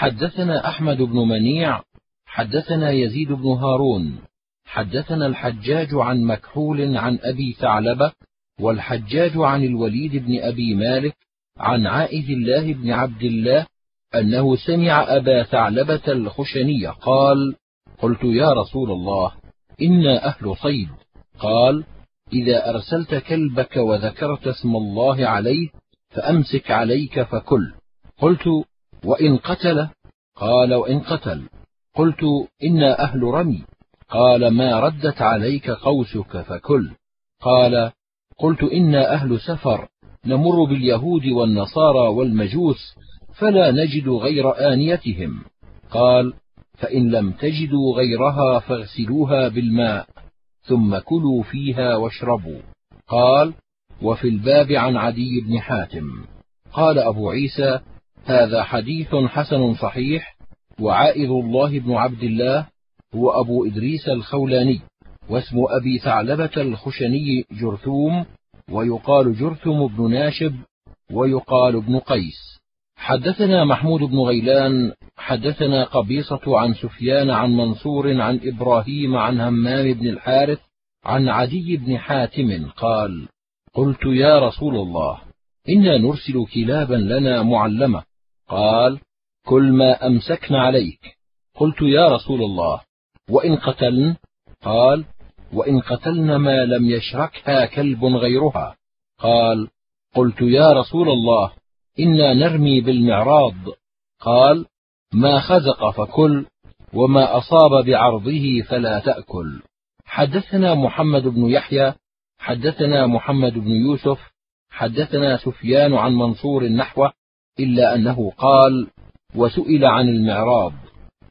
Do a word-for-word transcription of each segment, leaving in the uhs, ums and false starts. حدثنا أحمد بن منيع حدثنا يزيد بن هارون حدثنا الحجاج عن مكحول عن أبي ثعلبة والحجاج عن الوليد بن أبي مالك عن عائذ الله بن عبد الله أنه سمع أبا ثعلبة الخشني قال: قلت يا رسول الله إنا أهل صيد. قال: إذا أرسلت كلبك وذكرت اسم الله عليه فأمسك عليك فكل. قلت: وإن قتل؟ قال: وإن قتل. قلت: إنا أهل رمي. قال: ما ردت عليك قوسك فكل. قال: قلت: إنا أهل سفر نمر باليهود والنصارى والمجوس فلا نجد غير آنيتهم. قال: فإن لم تجدوا غيرها فاغسلوها بالماء ثم كلوا فيها واشربوا. قال: وفي الباب عن عدي بن حاتم. قال أبو عيسى: هذا حديث حسن صحيح، وعائذ الله بن عبد الله هو أبو إدريس الخولاني، واسم أبي ثعلبة الخشني جرثوم، ويقال جرثم بن ناشب، ويقال ابن قيس. حدثنا محمود بن غيلان حدثنا قبيصة عن سفيان عن منصور عن إبراهيم عن همام بن الحارث عن عدي بن حاتم قال: قلت يا رسول الله إنا نرسل كلابا لنا معلمة. قال: كل ما أمسكنا عليك. قلت: يا رسول الله وإن قتلن؟ قال: وإن قتلن ما لم يشركها كلب غيرها. قال: قلت: يا رسول الله إنا نرمي بالمعراض. قال: ما خزق فكل، وما أصاب بعرضه فلا تأكل. حدثنا محمد بن يحيى حدثنا محمد بن يوسف حدثنا سفيان عن منصور نحوه، إلا أنه قال: وسئل عن المعراض.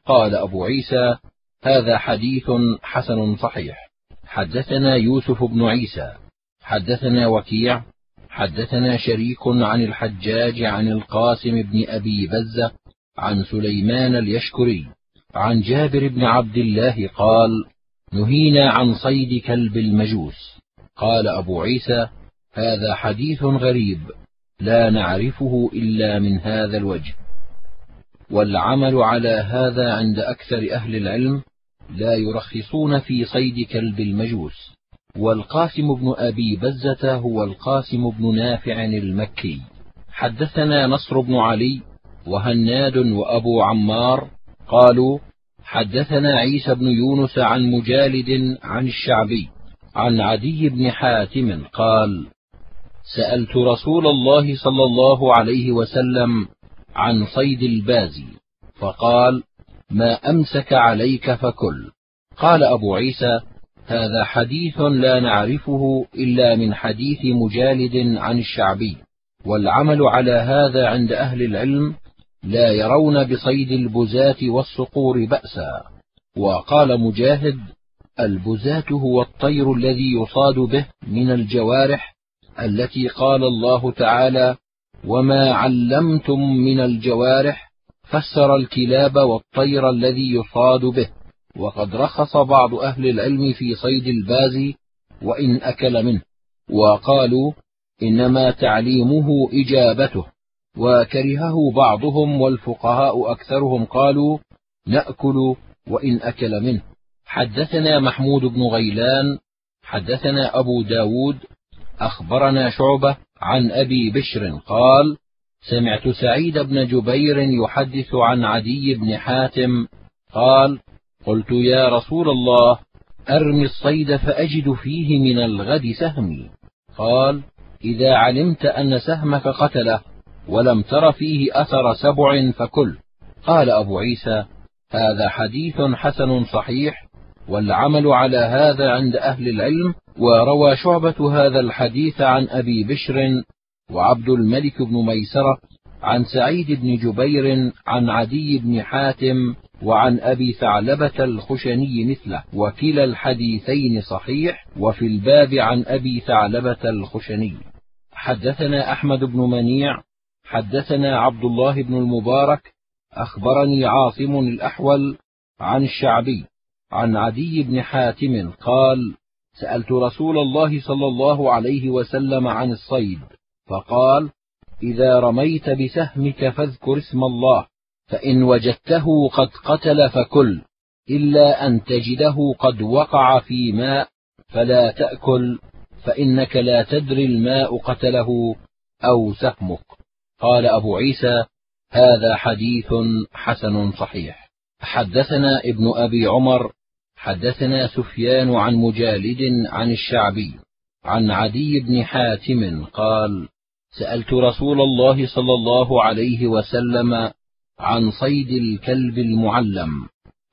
قال أبو عيسى: هذا حديث حسن صحيح. حدثنا يوسف بن عيسى حدثنا وكيع حدثنا شريك عن الحجاج عن القاسم بن أبي بزة عن سليمان اليشكري عن جابر بن عبد الله قال: نهينا عن صيد كلب المجوس. قال أبو عيسى: هذا حديث غريب لا نعرفه إلا من هذا الوجه، والعمل على هذا عند أكثر أهل العلم، لا يرخصون في صيد كلب المجوس. والقاسم بن أبي بزة هو القاسم بن نافع المكي. حدثنا نصر بن علي وهناد وأبو عمار قالوا: حدثنا عيسى بن يونس عن مجالد عن الشعبي عن عدي بن حاتم قال: سألت رسول الله صلى الله عليه وسلم عن صيد البازي، فقال: ما أمسك عليك فكل. قال أبو عيسى: هذا حديث لا نعرفه إلا من حديث مجالد عن الشعبي، والعمل على هذا عند أهل العلم، لا يرون بصيد البزاة والصقور بأسا. وقال مجاهد: البزاة هو الطير الذي يصاد به من الجوارح التي قال الله تعالى: وما علمتم من الجوارح، فسر الكلاب والطير الذي يصاد به. وقد رخص بعض أهل العلم في صيد البازي وإن أكل منه، وقالوا: إنما تعليمه إجابته. وكرهه بعضهم، والفقهاء أكثرهم قالوا: نأكل وإن أكل منه. حدثنا محمود بن غيلان حدثنا أبو داود أخبرنا شعبة عن أبي بشر قال: سمعت سعيد بن جبير يحدث عن عدي بن حاتم قال: قلت يا رسول الله أرمي الصيد فأجد فيه من الغد سهمي. قال: إذا علمت أن سهمك قتله ولم تر فيه أثر سبع فكل. قال أبو عيسى: هذا حديث حسن صحيح، والعمل على هذا عند أهل العلم. وروى شعبة هذا الحديث عن أبي بشر وعبد الملك بن ميسرة عن سعيد بن جبير عن عدي بن حاتم وعن أبي ثعلبة الخشني مثله، وكلا الحديثين صحيح، وفي الباب عن أبي ثعلبة الخشني. حدثنا أحمد بن منيع حدثنا عبد الله بن المبارك أخبرني عاصم الأحول عن الشعبي عن عدي بن حاتم قال: سألت رسول الله صلى الله عليه وسلم عن الصيد، فقال: إذا رميت بسهمك فاذكر اسم الله، فإن وجدته قد قتل فكل، إلا أن تجده قد وقع في ماء فلا تأكل، فإنك لا تدري الماء قتله أو سقمك. قال أبو عيسى: هذا حديث حسن صحيح. حدثنا ابن أبي عمر حدثنا سفيان عن مجالد عن الشعبي عن عدي بن حاتم قال: سألت رسول الله صلى الله عليه وسلم عن صيد الكلب المعلم،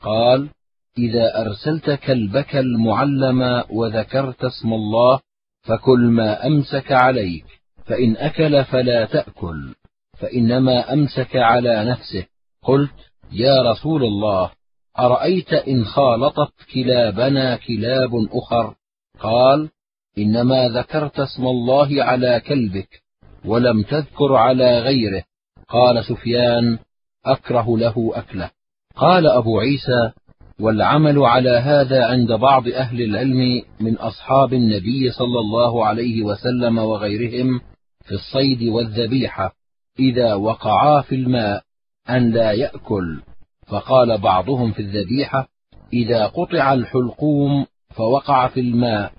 قال: إذا أرسلت كلبك المعلم وذكرت اسم الله فكل ما أمسك عليك، فإن أكل فلا تأكل، فإنما أمسك على نفسه. قلت: يا رسول الله، أرأيت إن خالطت كلابنا كلاب أخر؟ قال: إنما ذكرت اسم الله على كلبك ولم تذكر على غيره. قال سفيان: أكره له أكله. قال أبو عيسى: والعمل على هذا عند بعض أهل العلم من أصحاب النبي صلى الله عليه وسلم وغيرهم في الصيد والذبيحة إذا وقعا في الماء أن لا يأكل، فقال بعضهم في الذبيحة: إذا قطع الحلقوم فوقع في الماء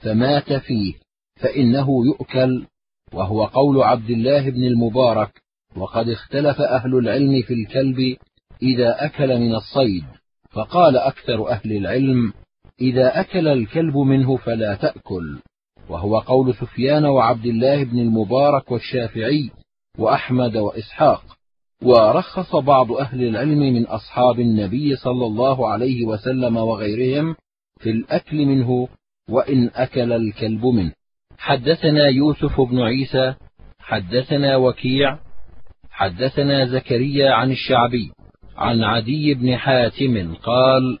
فمات فيه فإنه يؤكل، وهو قول عبد الله بن المبارك. وقد اختلف أهل العلم في الكلب إذا أكل من الصيد، فقال أكثر أهل العلم: إذا أكل الكلب منه فلا تأكل، وهو قول سفيان وعبد الله بن المبارك والشافعي وأحمد وإسحاق. ورخص بعض أهل العلم من أصحاب النبي صلى الله عليه وسلم وغيرهم في الأكل منه وإن أكل الكلب منه. حدثنا يوسف بن عيسى حدثنا وكيع حدثنا زكريا عن الشعبي عن عدي بن حاتم قال: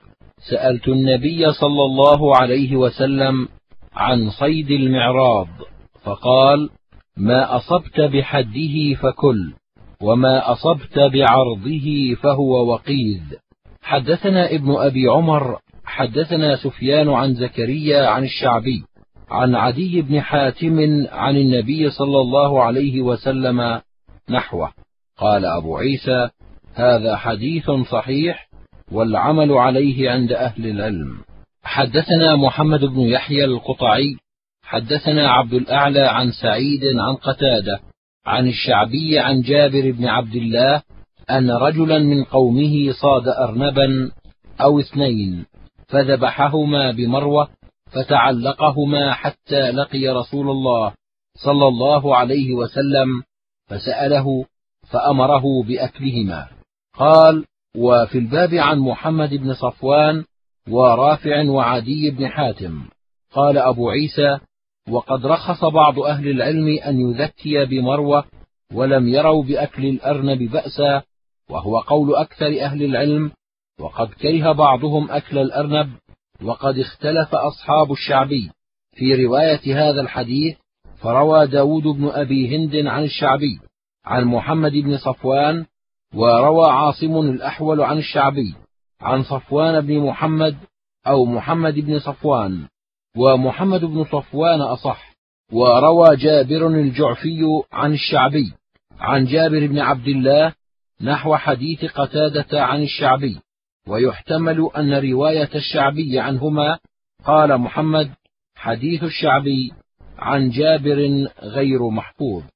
سألت النبي صلى الله عليه وسلم عن صيد المعراض، فقال: ما أصبت بحده فكل، وما أصبت بعرضه فهو وقيد. حدثنا ابن أبي عمر حدثنا سفيان عن زكريا عن الشعبي عن عدي بن حاتم عن النبي صلى الله عليه وسلم نحوه. قال أبو عيسى: هذا حديث صحيح، والعمل عليه عند أهل العلم. حدثنا محمد بن يحيى القطعي حدثنا عبد الأعلى عن سعيد عن قتادة عن الشعبي عن جابر بن عبد الله أن رجلا من قومه صاد أرنبا أو اثنين فذبحهما بمروة، فتعلقهما حتى لقي رسول الله صلى الله عليه وسلم فسأله فأمره بأكلهما. قال: وفي الباب عن محمد بن صفوان ورافع وعدي بن حاتم. قال أبو عيسى: وقد رخص بعض أهل العلم أن يذكي بمروة، ولم يروا بأكل الأرنب بأسا، وهو قول أكثر أهل العلم، وقد كره بعضهم أكل الأرنب. وقد اختلف أصحاب الشعبي في رواية هذا الحديث، فروى داود بن أبي هند عن الشعبي عن محمد بن صفوان، وروى عاصم الأحول عن الشعبي عن صفوان بن محمد أو محمد بن صفوان، ومحمد بن صفوان أصح. وروى جابر الجعفي عن الشعبي عن جابر بن عبد الله نحو حديث قتادة عن الشعبي، ويحتمل أن رواية الشعبي عنهما قال محمد: حديث الشعبي عن جابر غير محفوظ.